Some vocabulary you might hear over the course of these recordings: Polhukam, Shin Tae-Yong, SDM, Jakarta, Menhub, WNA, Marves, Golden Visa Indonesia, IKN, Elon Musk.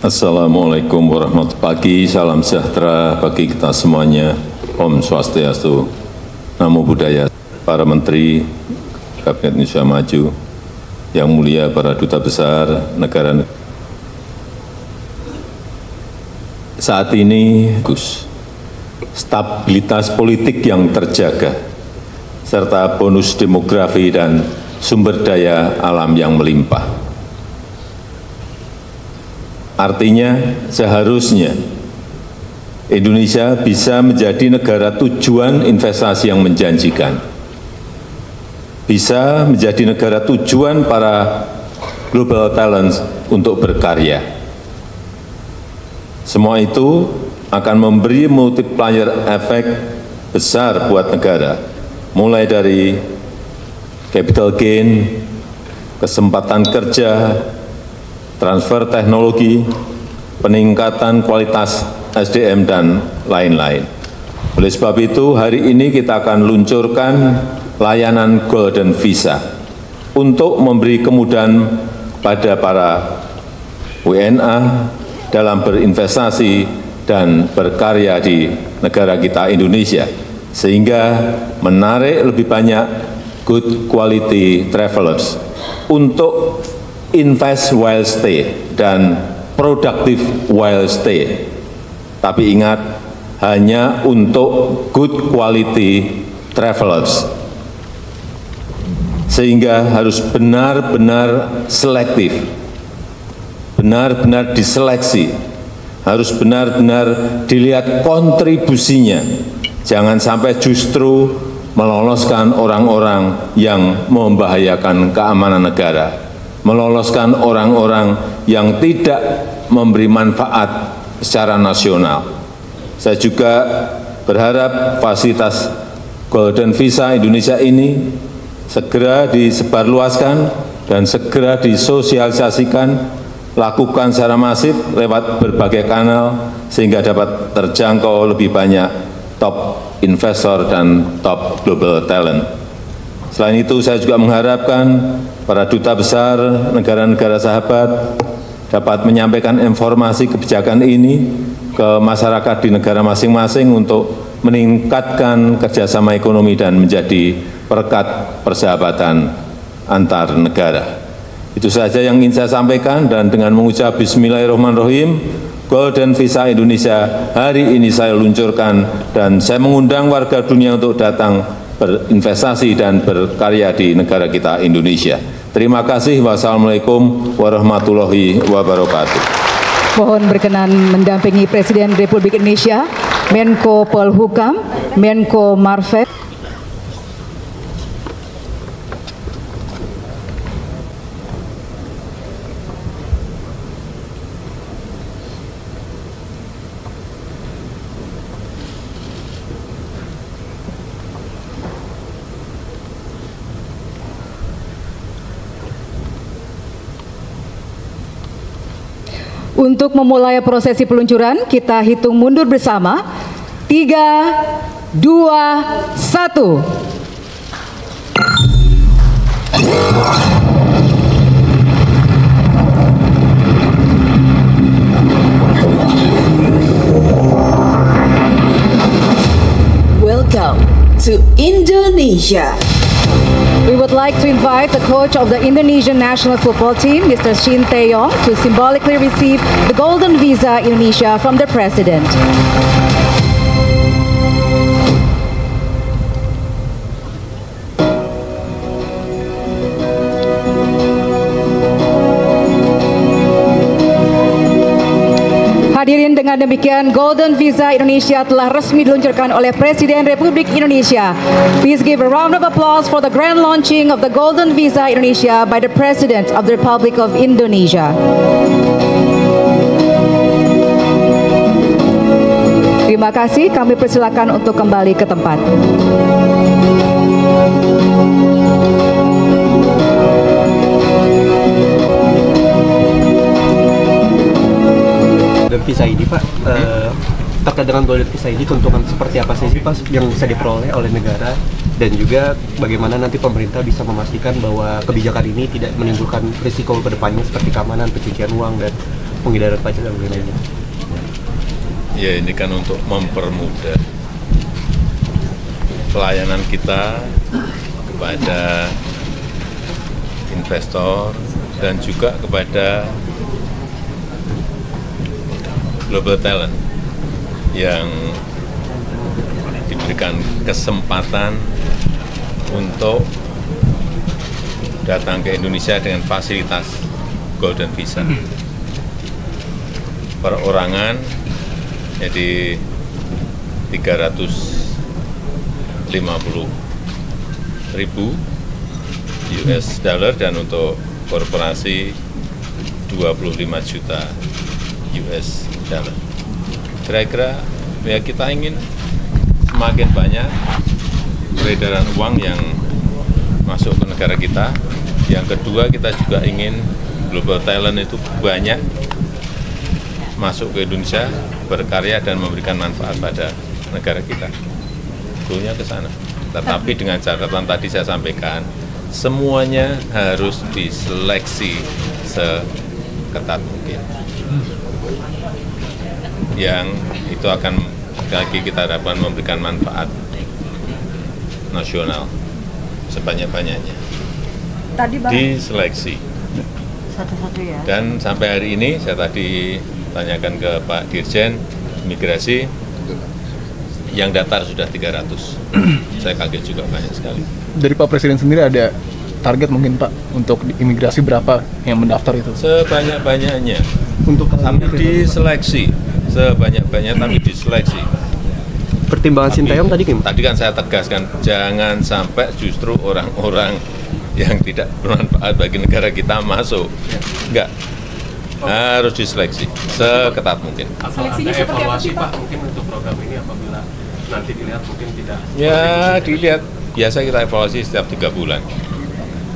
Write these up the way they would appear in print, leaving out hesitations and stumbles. Assalamualaikum warahmatullahi wabarakatuh. Salam sejahtera bagi kita semuanya. Om Swastiastu, Namo Buddhaya. Para Menteri Kabinet Indonesia Maju, yang mulia para duta besar negara. Saat ini, Gus, stabilitas politik yang terjaga, serta bonus demografi dan sumber daya alam yang melimpah. Artinya, seharusnya Indonesia bisa menjadi negara tujuan investasi yang menjanjikan, bisa menjadi negara tujuan para global talents untuk berkarya. Semua itu akan memberi multiplier efek besar buat negara, mulai dari capital gain, kesempatan kerja, transfer teknologi, peningkatan kualitas SDM, dan lain-lain. Oleh sebab itu, hari ini kita akan luncurkan layanan Golden Visa untuk memberi kemudahan pada para WNA dalam berinvestasi dan berkarya di negara kita Indonesia, sehingga menarik lebih banyak good quality travelers untuk invest while stay dan productive while stay. Tapi ingat, hanya untuk good quality travelers. Sehingga harus benar-benar selektif, benar-benar diseleksi, harus benar-benar dilihat kontribusinya. Jangan sampai justru meloloskan orang-orang yang membahayakan keamanan negara, meloloskan orang-orang yang tidak memberi manfaat secara nasional. Saya juga berharap fasilitas Golden Visa Indonesia ini segera disebarluaskan dan segera disosialisasikan, lakukan secara masif lewat berbagai kanal sehingga dapat terjangkau lebih banyak top investor dan top global talent. Selain itu, saya juga mengharapkan para duta besar negara-negara sahabat dapat menyampaikan informasi kebijakan ini ke masyarakat di negara masing-masing untuk meningkatkan kerjasama ekonomi dan menjadi perekat persahabatan antar negara. Itu saja yang ingin saya sampaikan, dan dengan mengucap Bismillahirrahmanirrahim, Golden Visa Indonesia hari ini saya luncurkan, dan saya mengundang warga dunia untuk datang berinvestasi dan berkarya di negara kita Indonesia. Terima kasih. Wassalamualaikum warahmatullahi wabarakatuh. Mohon berkenan mendampingi Presiden Republik Indonesia, Menko Polhukam, Menko Marves. Untuk memulai prosesi peluncuran, kita hitung mundur bersama. 3, 2, 1. Welcome to Indonesia. We would like to invite the coach of the Indonesian national football team, Mr. Shin Tae-Yong, to symbolically receive the Golden Visa Indonesia from the President. Hadirin, dengan demikian Golden Visa Indonesia telah resmi diluncurkan oleh Presiden Republik Indonesia. Please give a round of applause for the grand launching of the Golden Visa Indonesia by the President of the Republic of Indonesia. Terima kasih, kami persilakan untuk kembali ke tempat. Visa ini, Pak, terkait dengan Golden Visa ini keuntungan seperti apa sih, Pak, yang bisa diperoleh oleh negara, dan juga bagaimana nanti pemerintah bisa memastikan bahwa kebijakan ini tidak menimbulkan risiko ke depannya seperti keamanan, pencucian uang, dan penghindaran pajak dan lain-lainnya? Ya, ini kan untuk mempermudah pelayanan kita kepada investor dan juga kepada global talent yang diberikan kesempatan untuk datang ke Indonesia dengan fasilitas Golden Visa perorangan, jadi 350.000 US dollar, dan untuk korporasi 25 juta US dollar. Kira-kira ya, kita ingin semakin banyak peredaran uang yang masuk ke negara kita. Yang kedua, kita juga ingin global talent itu banyak masuk ke Indonesia, berkarya dan memberikan manfaat pada negara kita. Goalnya ke sana. Tetapi dengan catatan tadi saya sampaikan, semuanya harus diseleksi seketat mungkin. Yang itu akan lagi kita dapat memberikan manfaat nasional sebanyak-banyaknya. Tadi diseleksi satu-satu ya. Dan sampai hari ini saya tadi tanyakan ke Pak Dirjen Imigrasi, yang daftar sudah 300. Saya kaget juga, banyak sekali. Dari Pak Presiden sendiri ada target mungkin Pak untuk imigrasi berapa yang mendaftar itu? Sebanyak-banyaknya. Untuk kami diseleksi sebanyak-banyaknya, tapi diseleksi. Pertimbangan Shin Tae-Yong tadi gimana? Tadi kan saya tegaskan, jangan sampai justru orang-orang yang tidak bermanfaat bagi negara kita masuk. Enggak, harus diseleksi seketat mungkin. Seleksinya seperti apa sih Pak? Mungkin untuk program ini apabila nanti dilihat mungkin tidak? Ya, dilihat. Biasa kita evaluasi setiap 3 bulan.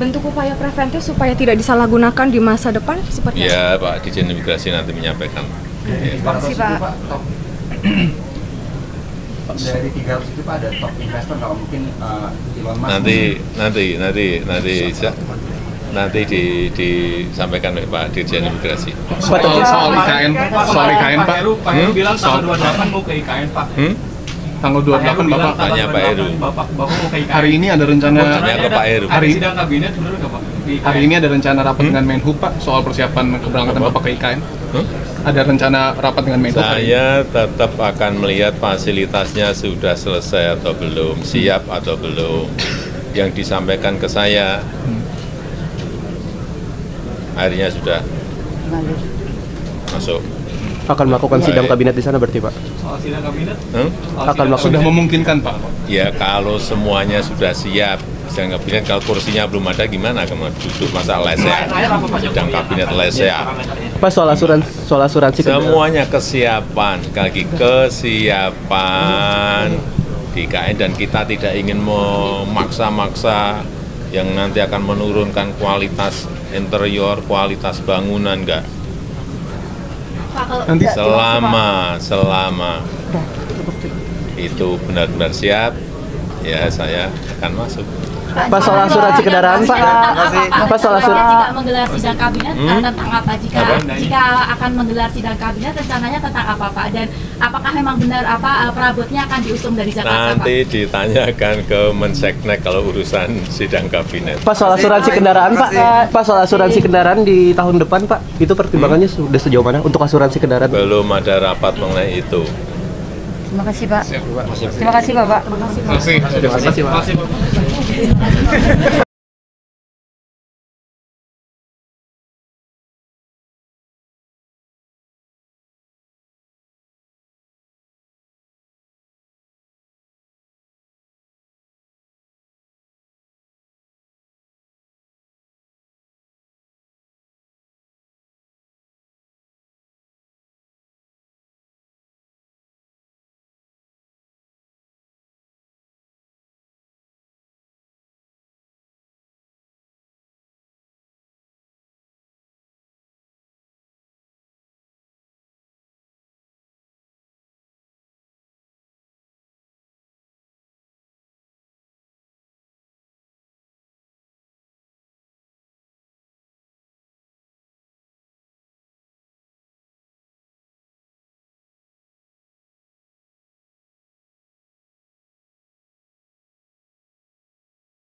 Bentuk upaya preventif supaya tidak disalahgunakan di masa depan seperti apa? Ya, Pak Dirjen Imigrasi nanti menyampaikan. Terima kasih Pak. Dari 300 itu ada top investor, kalau mungkin Elon Musk nanti disampaikan oleh Pak Dirjen Imigrasi. Soal IKN Pak, Pak Heru bilang tanggal 28 mau ke IKN Pak. Tanggal 28 Bapak tanya Pak Heru. Bapak mau ke IKN. Hari ini ada rencana ke Pak Heru. Sidang kabinet benar enggak Pak? Hari ini ada rencana rapat dengan Menhub Pak soal persiapan keberangkatan Bapak ke IKN. Ada rencana rapat dengan Menko? Saya tetap akan melihat fasilitasnya sudah selesai atau belum, siap atau belum. Yang disampaikan ke saya, akhirnya sudah masuk. Akan melakukan sidang kabinet di sana berarti Pak? Soal sidang kabinet? Sudah memungkinkan Pak? Ya, kalau semuanya sudah siap. Sidang kabinet, kalau kursinya belum ada gimana? Kamu duduk masa lese, sidang kabinet lese. Apa soal asuransi? Semuanya kesiapan, kaki kesiapan di IKN, dan kita tidak ingin memaksa-maksa yang nanti akan menurunkan kualitas interior, kualitas bangunan, enggak. Selama itu benar-benar siap, ya saya akan masuk. Pak, soal asuransi kendaraan Pak, Pak soal asuransi jika menggelar sidang kabinet tentang apa? Jika akan menggelar sidang kabinet rencananya tentang apa Pak? Dan apakah memang benar apa perabotnya akan diusung dari Jakarta Pak? Nanti ditanyakan ke Menseknek kalau urusan sidang kabinet. Pak soal asuransi kendaraan Pak, soal asuransi kendaraan di tahun depan Pak, itu pertimbangannya sudah sejauh mana untuk asuransi kendaraan? Belum ada rapat mengenai itu. Terima kasih Pak. Terima kasih Bapak. Terima kasih Pak.